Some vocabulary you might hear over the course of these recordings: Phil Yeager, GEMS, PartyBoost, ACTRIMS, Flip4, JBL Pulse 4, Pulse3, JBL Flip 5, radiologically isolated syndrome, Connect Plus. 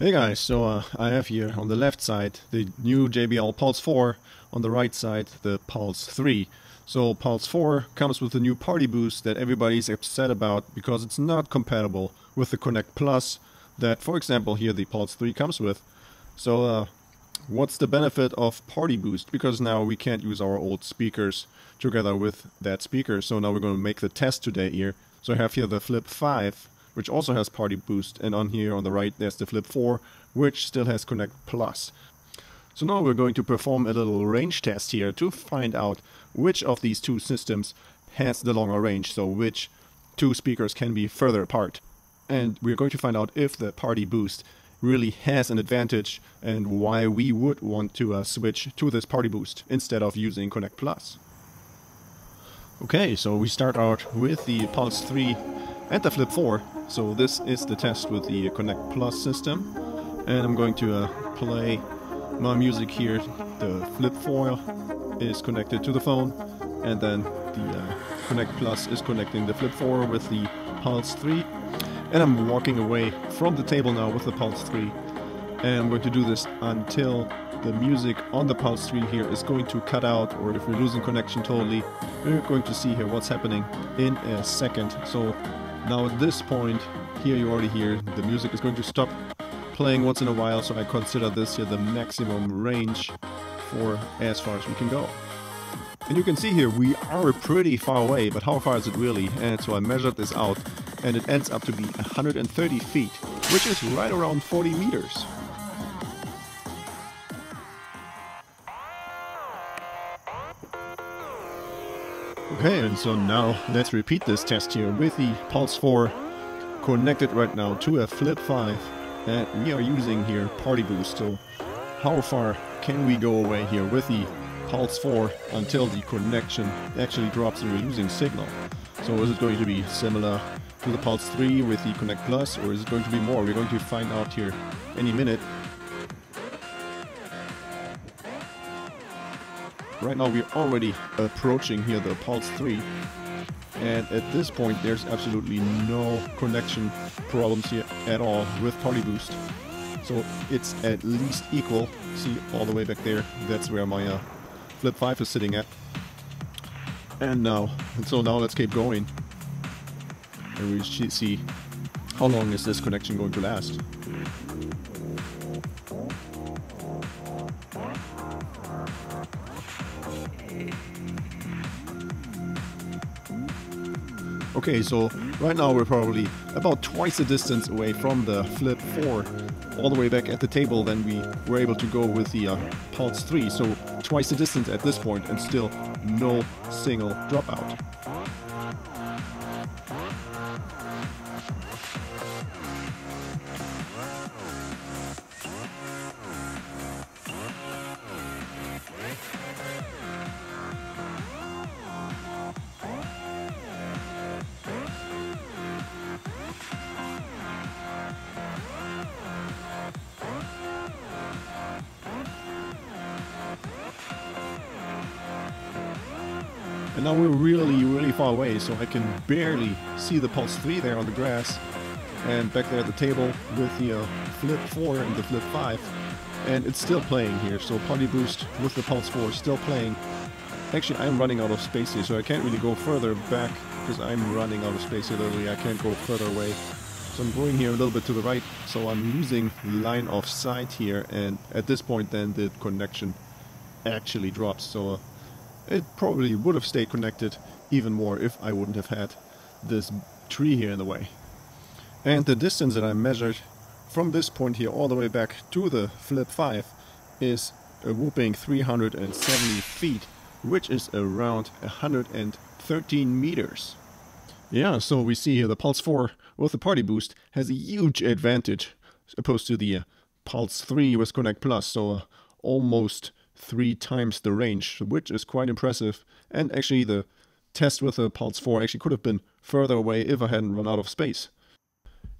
Hey guys, so I have here on the left side the new JBL Pulse 4, on the right side the Pulse 3. So Pulse 4 comes with the new PartyBoost that everybody's upset about because it's not compatible with the Connect Plus that, for example, here the Pulse 3 comes with. So what's the benefit of PartyBoost? Because now we can't use our old speakers together with that speaker. So now we're going to make the test today here. So I have here the Flip 5. Which also has PartyBoost, and on here on the right there's the Flip 4, which still has Connect Plus. So now we're going to perform a little range test here to find out which of these two systems has the longer range, so which two speakers can be further apart. And we're going to find out if the PartyBoost really has an advantage and why we would want to switch to this PartyBoost instead of using Connect Plus. Okay, so we start out with the Pulse 3 and the Flip 4. So this is the test with the Connect Plus system, and I'm going to play my music here. The Flip 4 is connected to the phone, and then the Connect Plus is connecting the Flip 4 with the Pulse 3. And I'm walking away from the table now with the Pulse 3, and I'm going to do this until the music on the Pulse 3 here is going to cut out, or if we're losing connection totally. We're going to see here what's happening in a second. So now at this point, here you already hear the music is going to stop playing once in a while, so I consider this here the maximum range for as far as we can go. And you can see here we are pretty far away, but how far is it really? And so I measured this out, and it ends up to be 130 feet, which is right around 40 meters. Okay, and so now let's repeat this test here with the Pulse 4 connected right now to a Flip 5, and we are using here PartyBoost. So how far can we go away here with the Pulse 4 until the connection actually drops and we're losing signal? So is it going to be similar to the Pulse 3 with the Connect Plus, or is it going to be more? We're going to find out here any minute. Right now we're already approaching here the Pulse 3, and at this point there's absolutely no connection problems here at all with PartyBoost. So it's at least equal. See, all the way back there, that's where my Flip 5 is sitting at. And so now let's keep going, and we see how long is this connection going to last. Okay, so right now we're probably about twice the distance away from the Flip 4, all the way back at the table, than we were able to go with the Pulse 3, so twice the distance at this point, and still no single dropout. And now we're really, really far away, so I can barely see the Pulse 3 there on the grass, and back there at the table with the Flip 4 and the Flip 5, and it's still playing here. So PartyBoost with the Pulse 4 is still playing. Actually, I'm running out of space here, so I can't really go further back because I'm running out of space here. Literally, I can't go further away. So I'm going here a little bit to the right, so I'm losing line of sight here, and at this point then the connection actually drops. So it probably would have stayed connected even more if I wouldn't have had this tree here in the way. And the distance that I measured from this point here all the way back to the Flip 5 is a whopping 370 feet, which is around 113 meters. Yeah, so we see here the Pulse 4 with the PartyBoost has a huge advantage opposed to the Pulse 3 with Connect Plus, so almost 3 times the range, which is quite impressive. And actually the test with the Pulse 4 actually could have been further away if I hadn't run out of space.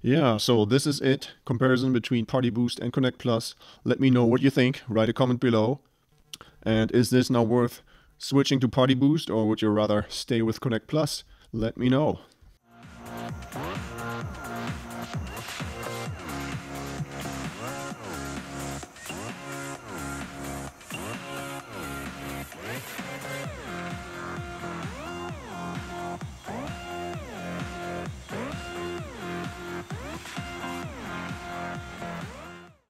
Yeah, so this is it. Comparison between PartyBoost and Connect Plus. Let me know what you think. Write a comment below. And is this now worth switching to PartyBoost, or would you rather stay with Connect Plus? Let me know.